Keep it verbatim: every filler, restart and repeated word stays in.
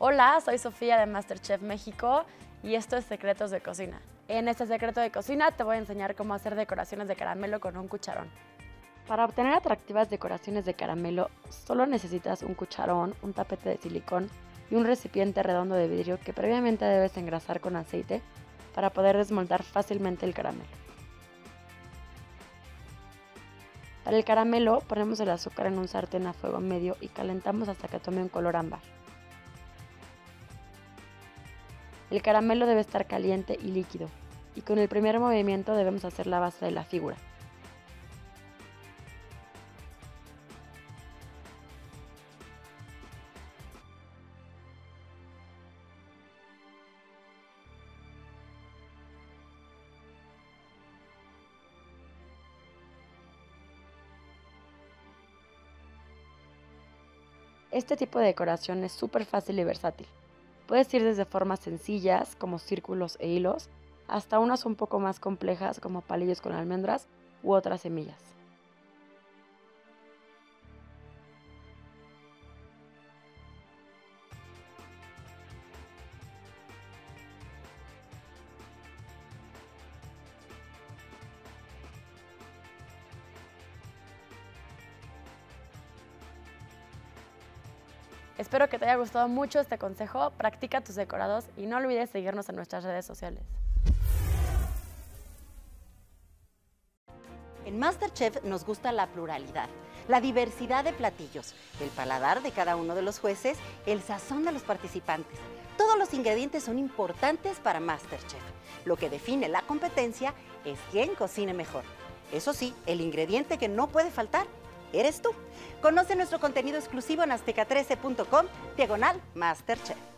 Hola, soy Sofía de MasterChef México y esto es Secretos de Cocina. En este secreto de cocina te voy a enseñar cómo hacer decoraciones de caramelo con un cucharón. Para obtener atractivas decoraciones de caramelo, solo necesitas un cucharón, un tapete de silicón y un recipiente redondo de vidrio que previamente debes engrasar con aceite para poder desmoldar fácilmente el caramelo. Para el caramelo ponemos el azúcar en un sartén a fuego medio y calentamos hasta que tome un color ámbar. El caramelo debe estar caliente y líquido, y con el primer movimiento debemos hacer la base de la figura. Este tipo de decoración es súper fácil y versátil. Puedes ir desde formas sencillas, como círculos e hilos, hasta unas un poco más complejas, como palillos con almendras u otras semillas. Espero que te haya gustado mucho este consejo, practica tus decorados y no olvides seguirnos en nuestras redes sociales. En MasterChef nos gusta la pluralidad, la diversidad de platillos, el paladar de cada uno de los jueces, el sazón de los participantes. Todos los ingredientes son importantes para MasterChef. Lo que define la competencia es quién cocine mejor. Eso sí, el ingrediente que no puede faltar eres tú. Conoce nuestro contenido exclusivo en aztecatrece punto com diagonal MasterChef.